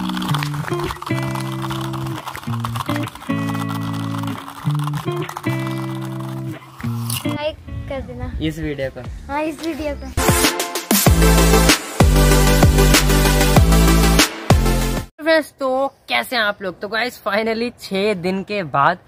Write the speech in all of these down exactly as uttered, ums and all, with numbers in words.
Like कर देना इस वीडियो को। हाँ इस वीडियो को। तो कैसे हैं आप लोग। तो गाइस फाइनली छः दिन के बाद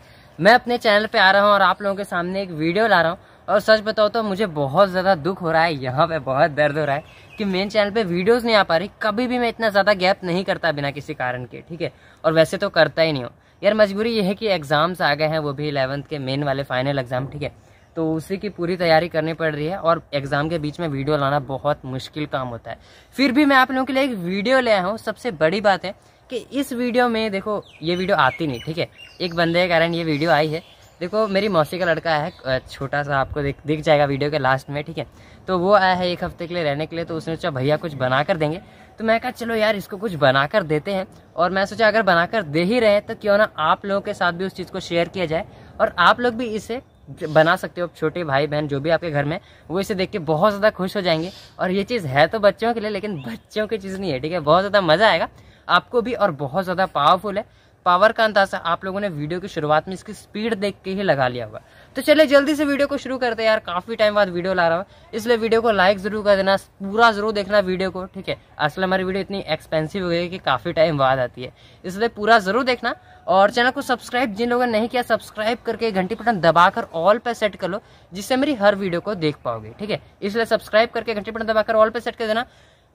मैं अपने चैनल पे आ रहा हूँ और आप लोगों के सामने एक वीडियो ला रहा हूँ। और सच बताओ तो मुझे बहुत ज़्यादा दुख हो रहा है, यहाँ पे बहुत दर्द हो रहा है कि मेन चैनल पे वीडियोस नहीं आ पा रही। कभी भी मैं इतना ज़्यादा गैप नहीं करता बिना किसी कारण के, ठीक है। और वैसे तो करता ही नहीं हूँ यार, मजबूरी ये है कि एग्ज़ाम्स आ गए हैं, वो भी इलेवंथ के मेन वाले फाइनल एग्ज़ाम, ठीक है। तो उसी की पूरी तैयारी करनी पड़ रही है और एग्ज़ाम के बीच में वीडियो लाना बहुत मुश्किल काम होता है। फिर भी मैं आप लोगों के लिए एक वीडियो ले आया हूँ। सबसे बड़ी बात है कि इस वीडियो में देखो, ये वीडियो आती नहीं, ठीक है। एक बंदे के कारण ये वीडियो आई है। देखो मेरी मौसी का लड़का है, छोटा सा आपको दिख दिख जाएगा वीडियो के लास्ट में, ठीक है। तो वो आया है एक हफ्ते के लिए रहने के लिए। तो उसने सोचा भैया कुछ बना कर देंगे। तो मैं कहा चलो यार इसको कुछ बना कर देते हैं। और मैं सोचा अगर बना कर दे ही रहे तो क्यों ना आप लोगों के साथ भी उस चीज़ को शेयर किया जाए और आप लोग भी इसे बना सकते हो। छोटे भाई बहन जो भी आपके घर में, वो इसे देख के बहुत ज़्यादा खुश हो जाएंगे। और ये चीज़ है तो बच्चों के लिए, लेकिन बच्चों की चीज़ नहीं है, ठीक है। बहुत ज़्यादा मज़ा आएगा आपको भी और बहुत ज़्यादा पावरफुल है। पावर का अंदाज़ा आप लोगों ने वीडियो की शुरुआत में इसकी स्पीड देख के ही लगा लिया होगा। तो चलिए जल्दी से वीडियो को शुरू करते हैं यार, काफ़ी टाइम बाद वीडियो ला रहा हूँ, इसलिए वीडियो को लाइक ज़रूर कर देना, पूरा ज़रूर देखना वीडियो को, ठीक है। असल हमारी वीडियो इतनी एक्सपेंसिव हो गई कि काफ़ी टाइम बाद आती है, इसलिए पूरा ज़रूर देखना। और चैनल को सब्सक्राइब जिन लोगों ने नहीं किया, सब्सक्राइब करके घंटी बटन दबाकर ऑल पे सेट कर लो, जिससे मेरी हर वीडियो को देख पाओगे, ठीक है। इसलिए सब्सक्राइब करके घंटी बटन दबाकर ऑल पे सेट कर देना,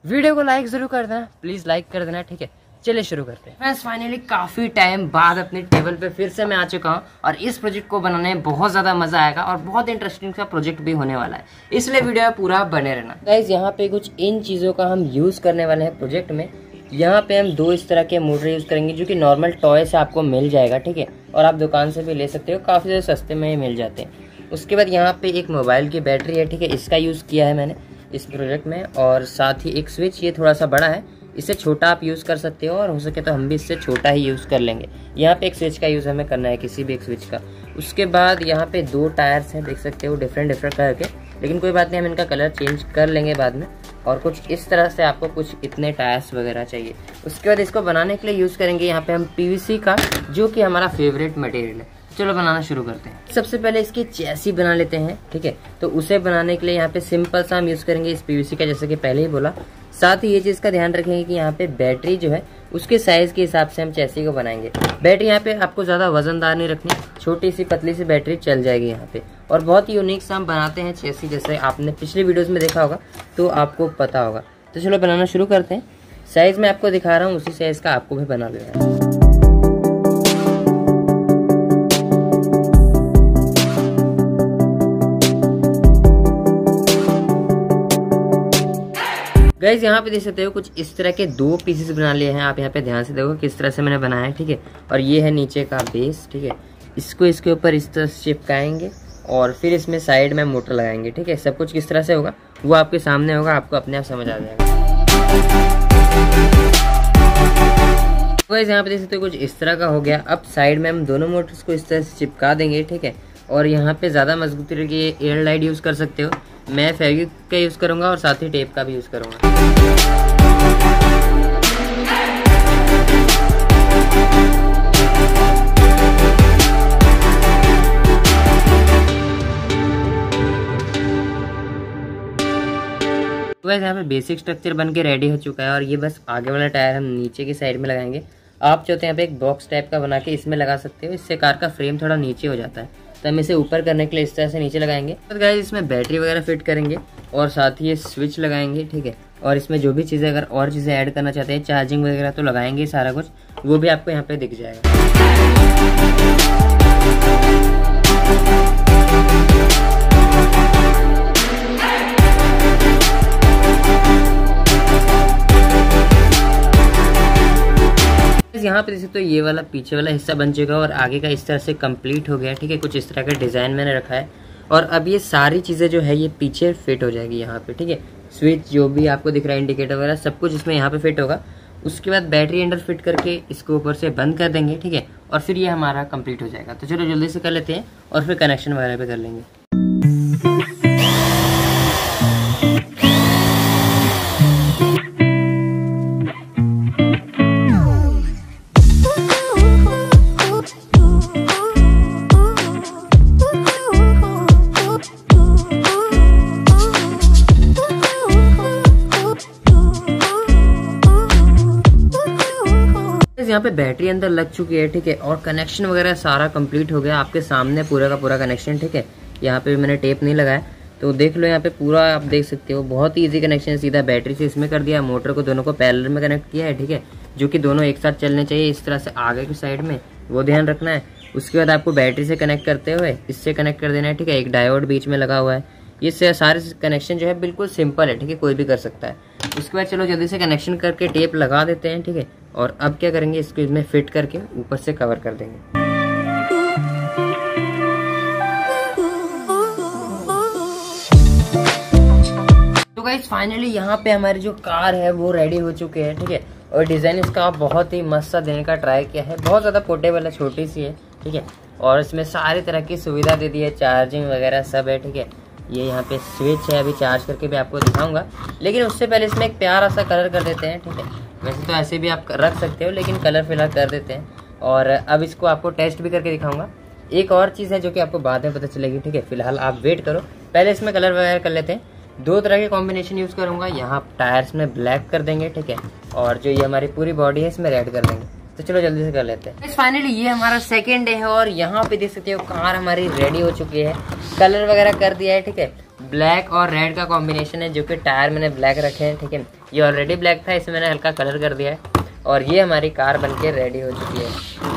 वीडियो को लाइक ज़रूर कर देना, प्लीज़ लाइक कर देना, ठीक है। चलिए शुरू करते हैं फ्रेंड्स। फाइनली काफ़ी टाइम बाद अपने टेबल पे फिर से मैं आ चुका हूँ और इस प्रोजेक्ट को बनाने में बहुत ज़्यादा मज़ा आएगा और बहुत इंटरेस्टिंग सा प्रोजेक्ट भी होने वाला है, इसलिए वीडियो पूरा बने रहना। गाइस यहाँ पे कुछ इन चीज़ों का हम यूज़ करने वाले हैं प्रोजेक्ट में। यहाँ पे हम दो इस तरह के मुद्रे यूज़ करेंगे जो कि नॉर्मल टॉय से आपको मिल जाएगा, ठीक है। और आप दुकान से भी ले सकते हो, काफ़ी ज़्यादा सस्ते में ही मिल जाते हैं। उसके बाद यहाँ पे एक मोबाइल की बैटरी है, ठीक है, इसका यूज़ किया है मैंने इस प्रोजेक्ट में। और साथ ही एक स्विच, ये थोड़ा सा बड़ा है, इससे छोटा आप यूज़ कर सकते हो और हो सके तो हम भी इससे छोटा ही यूज़ कर लेंगे। यहाँ पे एक स्विच का यूज़ हमें करना है, किसी भी एक स्विच का। उसके बाद यहाँ पे दो टायर्स हैं, देख सकते हो, डिफरेंट डिफरेंट कलर के, लेकिन कोई बात नहीं, हम इनका कलर चेंज कर लेंगे बाद में। और कुछ इस तरह से आपको कुछ इतने टायर्स वगैरह चाहिए। उसके बाद इसको बनाने के लिए यूज़ करेंगे यहाँ पर हम पी वी सी का, जो कि हमारा फेवरेट मटेरियल है। चलो बनाना शुरू करते हैं। सबसे पहले इसकी चैसी बना लेते हैं, ठीक है। तो उसे बनाने के लिए यहाँ पे सिंपल सा हम यूज़ करेंगे इस पीवीसी का, जैसे कि पहले ही बोला। साथ ही ये चीज़ का ध्यान रखेंगे कि यहाँ पे बैटरी जो है उसके साइज़ के हिसाब से हम चैसी को बनाएंगे। बैटरी यहाँ पे आपको ज़्यादा वजनदार नहीं रखनी, छोटी सी पतली सी बैटरी चल जाएगी यहाँ पे। और बहुत ही यूनिक सा हम बनाते हैं चैसी, जैसे आपने पिछले वीडियोज़ में देखा होगा तो आपको पता होगा। तो चलो बनाना शुरू करते हैं। साइज़ मैं आपको दिखा रहा हूँ, उसी साइज़ का आपको भी बना लेना है। गाइस यहाँ पे देख सकते हो कुछ इस तरह के दो पीसेस बना लिए हैं। आप यहाँ पे ध्यान से देखो किस तरह से मैंने बनाया है, ठीक है। और ये है नीचे का बेस, ठीक है। इसको इसके ऊपर इस तरह से चिपकाएंगे और फिर इसमें साइड में मोटर लगाएंगे, ठीक है। सब कुछ किस तरह से होगा वो आपके सामने होगा, आपको अपने आप समझ आ जाएगा। गाइस यहाँ पे देख सकते हो कुछ इस तरह का हो गया। अब साइड में हम दोनों मोटर्स को इस तरह से चिपका देंगे, ठीक है। और यहाँ पे ज़्यादा मजबूती के एयर लाइट यूज़ कर सकते हो, मैं फेविक का यूज़ करूँगा और साथ ही टेप का भी यूज़ करूँगा। तो यहाँ पे बेसिक स्ट्रक्चर बन के रेडी हो चुका है और ये बस आगे वाला टायर हम नीचे की साइड में लगाएंगे। आप चाहते हैं यहाँ पे एक बॉक्स टाइप का बना के इसमें लगा सकते हो, इससे कार का फ्रेम थोड़ा नीचे हो जाता है। तो हम इसे ऊपर करने के लिए इस तरह से नीचे लगाएंगे। तो गाइस इसमें बैटरी वगैरह फिट करेंगे और साथ ही ये स्विच लगाएंगे, ठीक है। और इसमें जो भी चीज़ें अगर और चीज़ें ऐड करना चाहते हैं, चार्जिंग वगैरह तो लगाएंगे सारा कुछ, वो भी आपको यहाँ पे दिख जाएगा। यहाँ पे देख सकते हो ये वाला पीछे वाला हिस्सा बन चुका है और आगे का इस तरह से कंप्लीट हो गया, ठीक है। कुछ इस तरह का डिज़ाइन मैंने रखा है और अब ये सारी चीज़ें जो है ये पीछे फिट हो जाएगी यहाँ पे, ठीक है। स्विच जो भी आपको दिख रहा है, इंडिकेटर वगैरह सब कुछ इसमें यहाँ पे फिट होगा। उसके बाद बैटरी अंदर फिट करके इसको ऊपर से बंद कर देंगे, ठीक है। और फिर ये हमारा कंप्लीट हो जाएगा। तो चलो जल्दी से कर लेते हैं और फिर कनेक्शन वगैरह पे कर लेंगे। गाइस यहाँ पे बैटरी अंदर लग चुकी है, ठीक है। और कनेक्शन वगैरह सारा कंप्लीट हो गया, आपके सामने पूरा का पूरा कनेक्शन, ठीक है। यहाँ पे मैंने टेप नहीं लगाया, तो देख लो यहाँ पे पूरा आप देख सकते हो। बहुत ही ईजी कनेक्शन, सीधा बैटरी से इसमें कर दिया, मोटर को दोनों को पैरेलल में कनेक्ट किया है, ठीक है। जो कि दोनों एक साथ चलने चाहिए, इस तरह से आगे की साइड में, वो ध्यान रखना है। उसके बाद आपको बैटरी से कनेक्ट करते हुए इससे कनेक्ट कर देना है, ठीक है। एक डायोड बीच में लगा हुआ है, इससे सारे कनेक्शन जो है बिल्कुल सिंपल है, ठीक है, कोई भी कर सकता है। उसके बाद चलो जल्दी से कनेक्शन करके टेप लगा देते हैं, ठीक है। और अब क्या करेंगे, इसको इसमें फिट करके ऊपर से कवर कर देंगे। तो गाइस फाइनली यहाँ पे हमारी जो कार है वो रेडी हो चुकी है, ठीक है। और डिज़ाइन इसका बहुत ही मस्त सा देने का ट्राई किया है, बहुत ज़्यादा पोर्टेबल है, छोटी सी है, ठीक है। और इसमें सारी तरह की सुविधा दे दी है, चार्जिंग वगैरह सब है, ठीक है। ये यहाँ पे स्विच है, अभी चार्ज करके भी आपको दिखाऊंगा, लेकिन उससे पहले इसमें एक प्यारा सा कलर कर देते हैं, ठीक है। वैसे तो ऐसे भी आप रख सकते हो, लेकिन कलर फिलहाल कर देते हैं। और अब इसको आपको टेस्ट भी करके दिखाऊंगा। एक और चीज़ है जो कि आपको बाद में पता चलेगी, ठीक है। फिलहाल आप वेट करो, पहले इसमें कलर वगैरह कर लेते हैं। दो तरह के कॉम्बिनेशन यूज़ करूँगा, यहाँ टायर्स में ब्लैक कर देंगे, ठीक है। और जो ये हमारी पूरी बॉडी है इसमें रेड कर देंगे। तो चलो जल्दी से कर लेते हैं। फाइनली ये हमारा सेकेंड डे है और यहाँ पे देख सकते हो कार हमारी रेडी हो चुकी है, कलर वगैरह कर दिया है, ठीक है। ब्लैक और रेड का कॉम्बिनेशन है, जो कि टायर मैंने ब्लैक रखे हैं, ठीक है। ये ऑलरेडी ब्लैक था, इसमें मैंने हल्का कलर कर दिया है। और ये हमारी कार बनके रेडी हो चुकी है।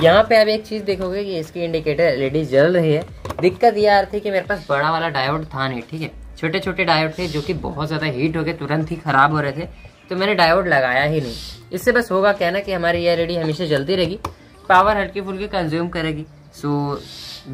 यहाँ पे आप एक चीज़ देखोगे कि इसकी इंडिकेटर एल ई डी जल रही है। दिक्कत ये आ रही थी कि मेरे पास बड़ा वाला डायोड था नहीं, ठीक है। छोटे छोटे डायोड थे जो कि बहुत ज़्यादा हीट हो गए, तुरंत ही ख़राब हो रहे थे, तो मैंने डायोड लगाया ही नहीं। इससे बस होगा क्या ना कि हमारी एल ई डी हमेशा जलती रहेगी, पावर हल्की फुल्की कंज्यूम करेगी, सो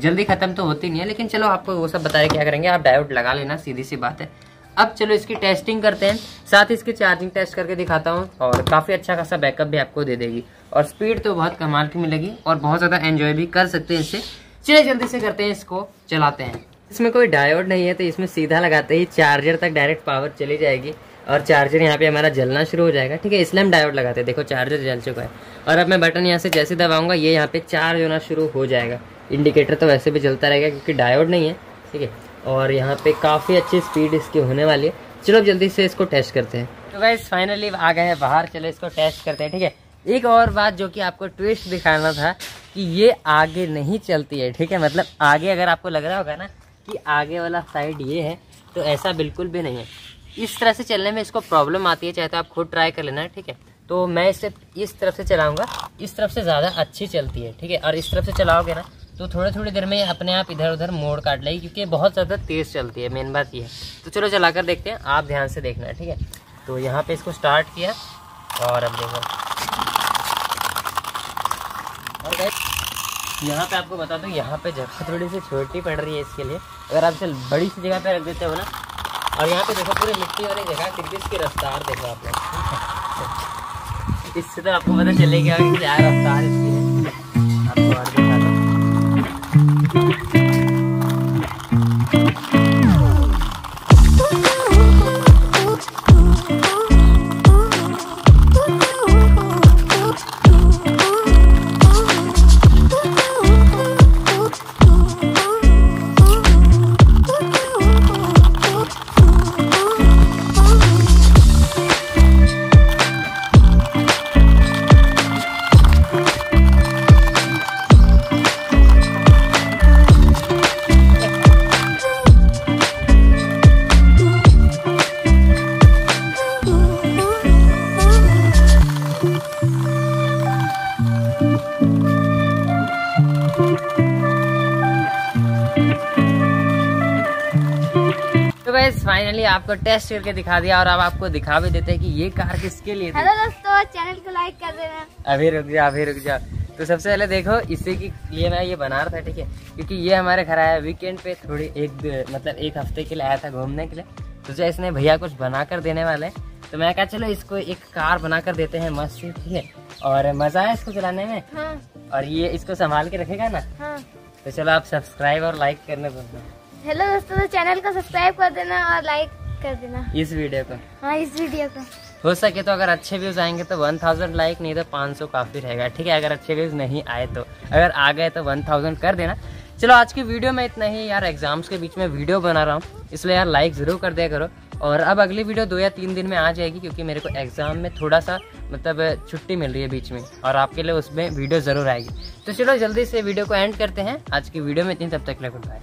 जल्दी ख़त्म तो होती नहीं है। लेकिन चलो आपको वो सब बताया क्या करेंगे, आप डायोड लगा लेना, सीधी सी बात है। अब चलो इसकी टेस्टिंग करते हैं, साथ ही इसकी चार्जिंग टेस्ट करके दिखाता हूँ। और काफ़ी अच्छा खासा बैकअप भी आपको दे देगी, और स्पीड तो बहुत कमाल की मिलेगी, और बहुत ज़्यादा एंजॉय भी कर सकते हैं इससे। चलिए जल्दी से करते हैं, इसको चलाते हैं। इसमें कोई डायोड नहीं है, तो इसमें सीधा लगाते ही चार्जर तक डायरेक्ट पावर चली जाएगी, और चार्जर यहाँ पे हमारा जलना शुरू हो जाएगा, ठीक है। इसलिए हम डायोड लगाते हैं। देखो चार्जर जल चुका है, और अब मैं बटन यहाँ से जैसे दबाऊंगा ये यहाँ पे चार्ज होना शुरू हो जाएगा। इंडिकेटर तो वैसे भी जलता रहेगा क्योंकि डायोड नहीं है, ठीक है। और यहाँ पे काफ़ी अच्छी स्पीड इसकी होने वाली है। चलो अब जल्दी से इसको टेस्ट करते हैं। तो गाइस फाइनली आ गए हैं बाहर, चलो इसको टेस्ट करते हैं, ठीक है। एक और बात जो कि आपको ट्विस्ट दिखाना था कि ये आगे नहीं चलती है, ठीक है। मतलब आगे अगर आपको लग रहा होगा ना कि आगे वाला साइड ये है, तो ऐसा बिल्कुल भी नहीं है। इस तरह से चलने में इसको प्रॉब्लम आती है, चाहे तो आप खुद ट्राई कर लेना, ठीक है। तो मैं इसे इस तरफ से चलाऊंगा, इस तरफ से ज़्यादा अच्छी चलती है, ठीक है। और इस तरफ से चलाओगे ना तो थोड़ी थोड़ी देर में अपने आप इधर उधर मोड़ काट लेगी, क्योंकि बहुत ज़्यादा तेज़ चलती है, मेन बात ये है। तो चलो चला कर देखते हैं, आप ध्यान से देखना, ठीक है। तो यहाँ पे इसको स्टार्ट किया, और अब देखो, और यहाँ पे आपको बता दूँ, यहाँ पे जगह थोड़ी सी छोटी पड़ रही है इसके लिए। अगर आप इसे बड़ी सी जगह पे रख देते हो ना, और यहाँ पे देखो पूरी मिट्टी वाली जगह, क्योंकि इसकी रफ्तार देखो आप लोग, इससे तो आपको पता चलेगा कि क्या रफ्तार इसकी है। आपको और दिखा दो, फाइनली आपको टेस्ट करके दिखा दिया, और अब आप आपको दिखा भी देते हैं कि ये कार किसके लिए। हेलो दोस्तों, चैनल को लाइक कर देना। अभी रुक जा, अभी रुक जा। तो सबसे पहले देखो, इसी के लिए मैं ये बना रहा था, ठीक है, क्योंकि ये हमारे घर आया वीकेंड पे, थोड़ी एक मतलब एक हफ्ते के लिए आया था घूमने के लिए। तो जो इसने भैया कुछ बना कर देने वाले हैं, तो मैं कहा चलो इसको एक कार बना कर देते हैं मस्त, ठीक है। और मजा आया इसको चलाने में, और ये इसको संभाल के रखेगा ना। तो चलो आप सब्सक्राइब और लाइक करने बोलना। हेलो दोस्तों, चैनल को सब्सक्राइब कर देना और लाइक कर देना इस वीडियो को। हाँ, इस वीडियो को हो सके तो अगर अच्छे व्यूज आएंगे तो एक हज़ार लाइक, नहीं तो पाँच सौ काफी रहेगा, ठीक है। अगर अच्छे व्यूज नहीं आए तो, अगर आ गए तो एक हज़ार कर देना। चलो आज की वीडियो में इतना ही यार, एग्जाम्स के बीच में वीडियो बना रहा हूँ, इसलिए यार लाइक जरूर कर दिया करो। और अब अगली वीडियो दो या तीन दिन में आ जाएगी, क्योंकि मेरे को एग्ज़ाम में थोड़ा सा मतलब छुट्टी मिल रही है बीच में, और आपके लिए उसमें वीडियो ज़रूर आएगी। तो चलो जल्दी से वीडियो को एंड करते हैं। आज की वीडियो में इतनी, तब तक के लिए गुड बाय।